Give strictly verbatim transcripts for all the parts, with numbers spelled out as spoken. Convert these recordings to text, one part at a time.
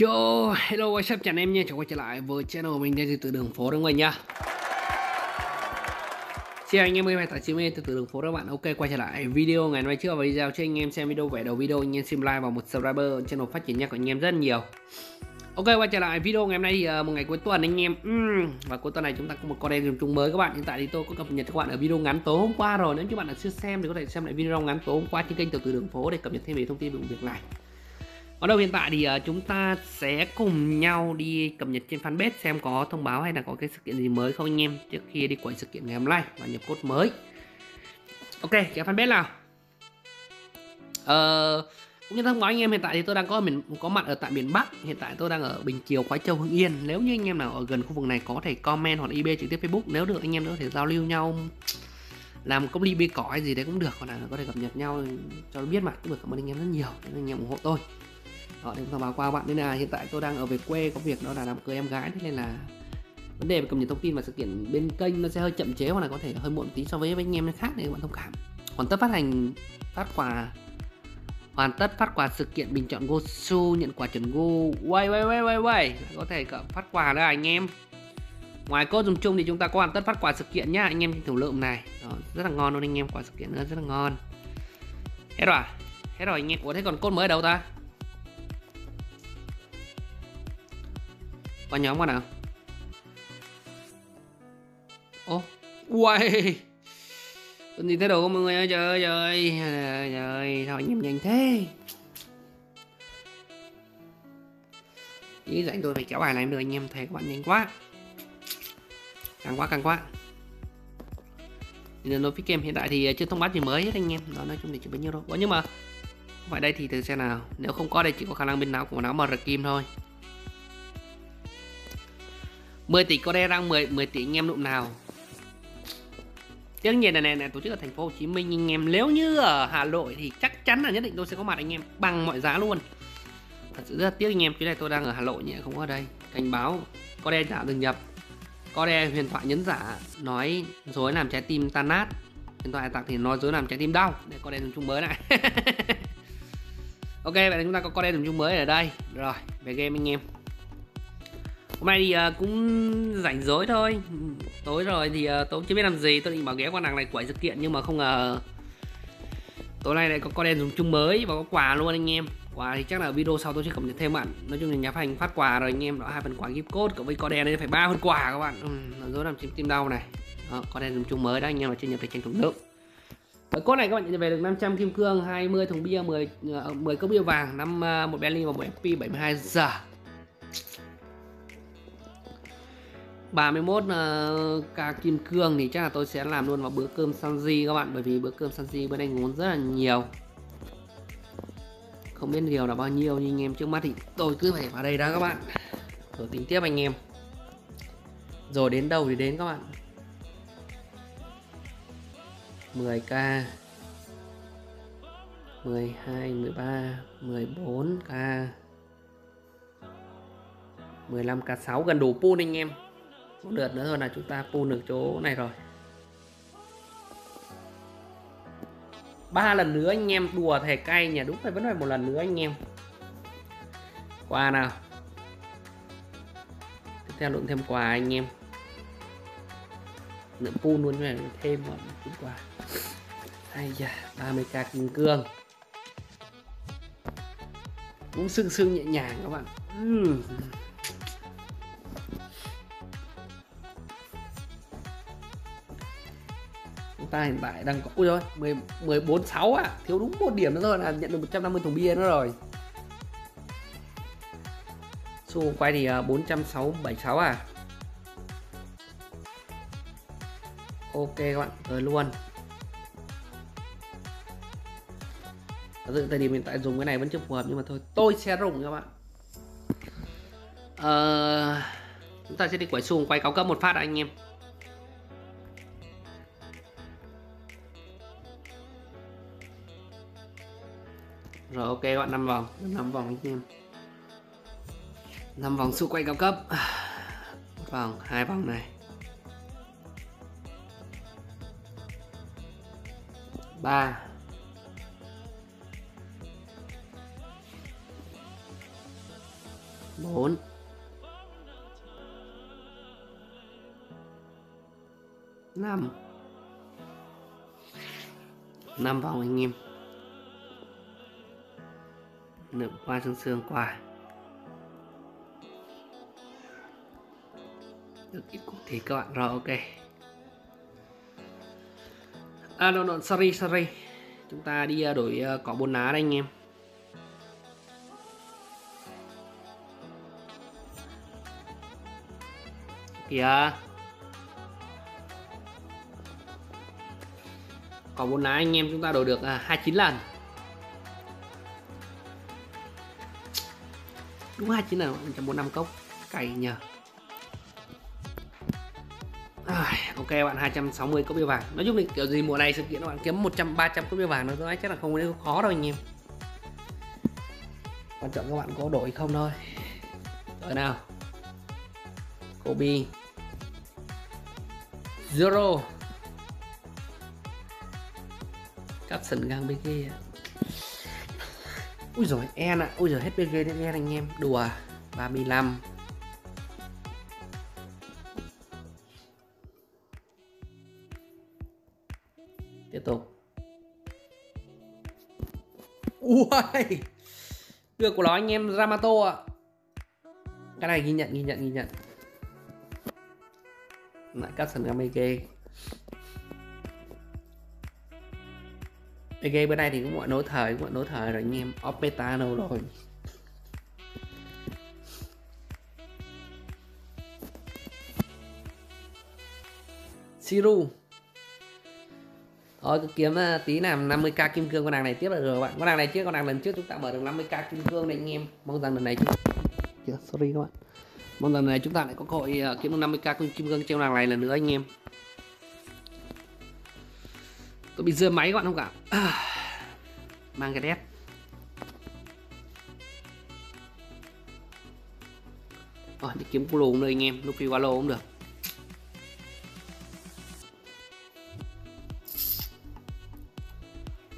Yo, hello what's up, chào anh em nha, chào quay trở lại với channel của mình đây, Tiểu Tử Đường Phố đó mọi nha. Chào anh em, mình là Tài Chính Tiểu Tử Đường Phố đó các bạn. Ok, quay trở lại video ngày hôm nay trước và video cho anh em xem video vẻ đầu video, anh em xem like và một subscriber channel phát triển nha của anh em rất nhiều. Ok, quay trở lại video ngày hôm nay thì một ngày cuối tuần anh em. uhm, Và cuối tuần này chúng ta có một content dùng chung mới các bạn. Hiện tại thì tôi có cập nhật các bạn ở video ngắn tối hôm qua rồi. Nếu các bạn đã chưa xem thì có thể xem lại video ngắn tối hôm qua trên kênh Tiểu Tử Đường Phố để cập nhật thêm về thông tin về việc này. Ở đâu hiện tại thì chúng ta sẽ cùng nhau đi cập nhật trên fanpage xem có thông báo hay là có cái sự kiện gì mới không anh em, trước khi đi quay sự kiện ngày hôm nay và nhập code mới. Ok, kéo fanpage nào. Ờ, cũng như thông báo anh em, hiện tại thì tôi đang có miền, có mặt ở tại miền Bắc. Hiện tại tôi đang ở Bình Chiều, Khói Châu, Hưng Yên. Nếu như anh em nào ở gần khu vực này có thể comment hoặc là i bê trực tiếp Facebook. Nếu được anh em có thể giao lưu nhau, làm một công ty i bê cỏ hay gì đấy cũng được, hoặc là có thể cập nhật nhau cho nó biết mà cũng được. Cảm ơn anh em rất nhiều, anh em ủng hộ tôi. Họ để thông báo qua bạn, nên là hiện tại tôi đang ở về quê, có việc đó là làm cưới em gái, thế nên là vấn đề về cập nhật thông tin và sự kiện bên kênh nó sẽ hơi chậm chế hoặc là có thể hơi muộn tí so với anh em khác, để các bạn thông cảm. Hoàn tất phát hành phát quà hoàn tất phát quà sự kiện bình chọn Gosu, nhận quà chuẩn Go. Quay quay quay quay quay có thể phát quà đó anh em. Ngoài code dùng chung thì chúng ta có hoàn tất phát quà sự kiện nhá anh em, thủ lượm này đó, rất là ngon luôn anh em, quà sự kiện nữa rất là ngon. Hết rồi, hết rồi anh em. Ủa thế còn code mới ở đâu ta? Qua nhóm qua nào. Ô, quay. Tuần gì thế đồ của mọi người ơi, trời ơi, trời ơi, trời ơi, sao anh em nhanh thế? Ý dành tôi phải kéo bài này được anh em, thấy các bạn nhanh quá. Càng quá, càng quá. Thì nó game hiện tại thì chưa thông báo gì mới hết anh em, đó nói chung thì chưa bấy nhiêu đâu. Ủa nhưng mà không phải đây thì từ xe nào, nếu không có đây chỉ có khả năng bên nào của nó mà rực kim thôi. mười tỷ có đe răng mười, mười tỷ anh em nụm nào. Tiếc nhiên này, này này tổ chức ở thành phố Hồ Chí Minh anh em. Nếu như ở Hà Nội thì chắc chắn là nhất định tôi sẽ có mặt anh em bằng mọi giá luôn. Thật sự rất là tiếc anh em, chứ này tôi đang ở Hà Nội nhỉ, không có ở đây. Cảnh báo có đe giả đừng nhập. Có đe huyền thoại nhấn giả nói dối làm trái tim tan nát. Huyền thoại hải tặc thì nói dối làm trái tim đau. Để có đe dùng chung mới này. Ok, vậy là chúng ta có có đe dùng chung mới ở đây. Rồi, về game anh em. Hôm nay thì uh, cũng rảnh rỗi thôi. Tối rồi thì uh, tôi chưa biết làm gì. Tôi định bảo ghé qua nàng này quẩy sự kiện, nhưng mà không ngờ tối nay lại có con đen dùng chung mới và có quà luôn anh em. Quà thì chắc là video sau tôi sẽ cập nhật thêm bạn. Nói chung là nhà phát hành phát quà rồi anh em. Đó, hai phần quà gift code cộng với con đen đây phải ba phần quà các bạn. Ừ, dối làm chim tim đau này. Đó, con đen dùng chung mới đó anh em, là chưa nhập được tranh thủng lượng. Ở cốt này các bạn nhận về được năm trăm kim cương, hai mươi thùng bia, mười, mười cốc bia vàng, năm một Bentley và một ép pê bảy mươi hai giờ. ba mươi mốt k uh, kim cương thì chắc là tôi sẽ làm luôn vào bữa cơm Sanji các bạn, bởi vì bữa cơm Sanji bên anh muốn rất là nhiều. Không biết điều là bao nhiêu nhưng anh em trước mắt thì tôi cứ phải vào đây đó các bạn. Rồi tính tiếp anh em. Rồi đến đâu thì đến các bạn. mười k mười hai, mười ba, mười bốn k mười lăm k sáu, gần đủ pool anh em. Một lượt nữa thôi là chúng ta pool được chỗ này rồi. Ba lần nữa anh em, đùa thề cay nhỉ, đúng phải vẫn phải một lần nữa anh em. Quà nào. Tiếp theo đụng thêm quà anh em. Lượng pool luôn này, thêm một chút quà. Ai da, ba mươi k kim cương. Cũng sưng sưng nhẹ nhàng các bạn. Uhm. Ta hiện tại đang có rồi mười bốn sáu à, thiếu đúng một điểm nữa thôi là nhận được một trăm năm mươi thùng bia nữa rồi. Xu quay thì bốn trăm sáu mươi bảy sáu à. Ok các bạn, tới luôn. Thật sự thời điểm hiện tại dùng cái này vẫn chưa phù hợp, nhưng mà thôi tôi sẽ dùng các bạn. Ờ, chúng ta sẽ đi quẩy xu quay cao cấp một phát đã anh em. Rồi ok các bạn, năm vòng, năm vòng anh em. năm vòng xung quanh cao cấp. một vòng, hai vòng này. ba. bốn. năm. năm vòng anh em. Nượm qua xương xương qua. Được ít cục thì các bạn rồi, ok. À đồn đồn, sorry sorry. Chúng ta đi đổi cỏ bốn lá đây anh em. Kìa. Cỏ bốn lá anh em chúng ta đổi được hai mươi chín lần. Đúng hai mươi chín lần, một trăm bốn mươi lăm cốc. Cày nhờ. Ok bạn, hai trăm sáu mươi cốc bia vàng. Nói chung là kiểu gì mùa này sự kiện bạn kiếm một trăm ba trăm cốc bia vàng nó chắc là không có khó đâu anh em. Quan trọng các bạn có đổi không thôi. Rồi nào. Kobe. Zero. Capson gang bê giê. Úi giời En ạ, à. Úi giời hết bê giê đến En anh em. Đùa. ba mươi lăm. Tiếp tục. Uầy, được của nó anh em. Yamato ạ. À. Cái này ghi nhận ghi nhận ghi nhận. Lại cắt sần gam bê giê. bê giê bữa nay thì cũng mọi nối thời cũng mọi nối thời rồi anh em. Opetano rồi. Siru. Thôi cứ kiếm tí làm năm mươi k kim cương con nàng này tiếp là rồi bạn. Con nàng này trước, con nàng lần trước chúng ta mở được năm mươi k kim cương này anh em. Mong rằng lần này chúng yeah, sorry các bạn. Mong rằng lần này chúng ta lại có cơ hội kiếm được năm mươi k kim cương treo nàng này lần nữa anh em. Tôi bị dưa máy các bạn không cả. À, mang cái đét. Rồi đi kiếm Kuro cũng được anh em, Luffy Walo cũng được.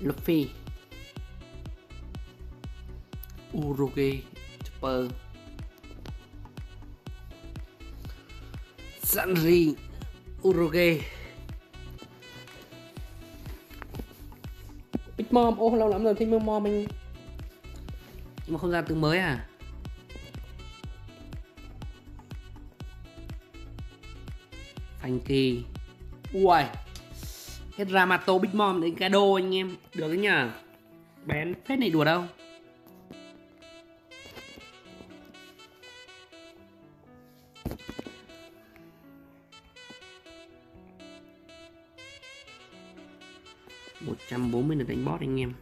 Luffy, Urugi, Chopper, Sanji, Urugi, Big Mom. Ô lâu lắm rồi thích Big Mom anh, nhưng mà không ra từ mới à? Frankie, uầy. Hết Ramato, Big Mom đến cái đô anh em. Được đấy nhờ. Bén phết này đùa đâu. một trăm bốn mươi lượt đánh boss anh em.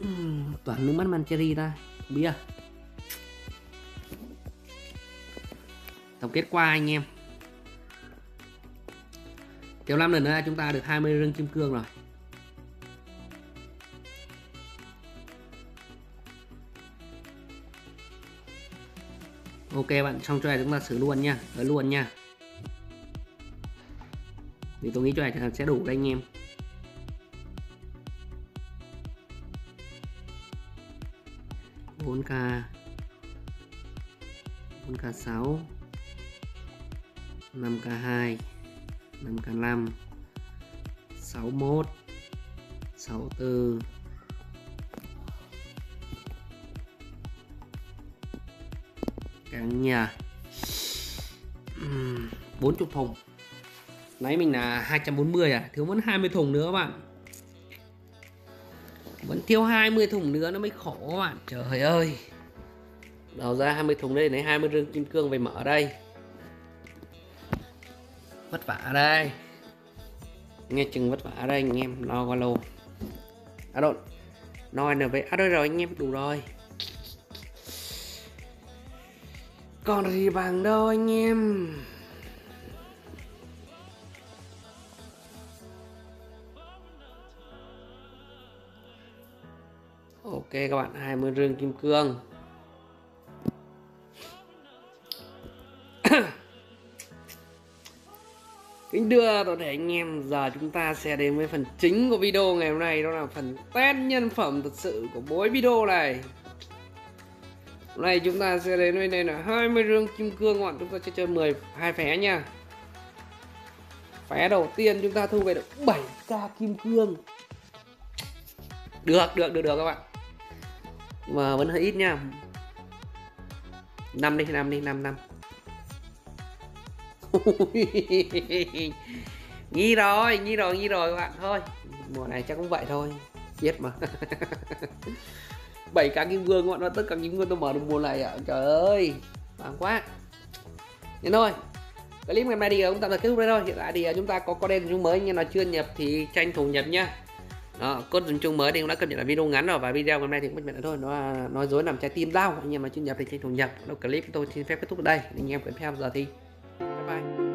uhm, Toàn nước mắt Mancheri ta. Bia tổng kết qua anh em. Kéo năm lần nữa chúng ta được hai mươi rương kim cương rồi. Ok bạn, xong cho này chúng ta xử luôn nha, ở luôn nha. Thì tôi nghĩ cho này chắc sẽ đủ đây anh em. bốn k, bốn k sáu. năm k hai, năm k năm, sáu mốt, sáu tư, cắn nhà bốn mươi thùng. Nãy mình là hai trăm bốn mươi à, thiếu vẫn hai mươi thùng nữa các bạn. Vẫn thiếu hai mươi thùng nữa nó mới khổ các bạn. Trời ơi. Đầu ra hai mươi thùng đây, lấy hai mươi rương kim cương về mở đây. Vất vả đây, nghe chừng vất vả đây anh em. Lo qua lô à độn nói là về à đây rồi anh em, đủ rồi còn gì bằng đâu anh em. Ok các bạn, hai mươi rương kim cương. Kính đưa toàn thể anh em, giờ chúng ta sẽ đến với phần chính của video ngày hôm nay, đó là phần test nhân phẩm thật sự của mỗi video này. Hôm nay chúng ta sẽ đến với đây là hai mươi rương kim cương, bọn chúng ta sẽ chơi mười hai phé nha. Phé đầu tiên chúng ta thu về được bảy k kim cương. Được, được, được, được các bạn. Mà vẫn hơi ít nha. năm đi, năm đi, năm, năm. Nghĩ rồi, nghĩ rồi, nghĩ rồi các bạn. Thôi, mùa này chắc cũng vậy thôi. Biết mà. bảy k kim cương các bạn, nó tất cả những người tôi mở được mùa này ạ. À. Trời ơi, vàng quá. Nên thôi, clip ngày mai thì cũng tạm thời kết thúc đây thôi. Hiện tại thì chúng ta có con đen chúng mới, nhưng mà chưa nhập thì tranh thủ nhập nha. Đó, code dùng chung mới thì cũng đã cập nhật lại video ngắn rồi, và video hôm nay thì cũng cập nhật lại thôi. Nó là nói dối làm trái tim đau, anh em mà chưa nhập thì tranh thủ nhập. Đầu clip tôi xin phép kết thúc ở đây, anh em tiếp theo giờ thì bye bye.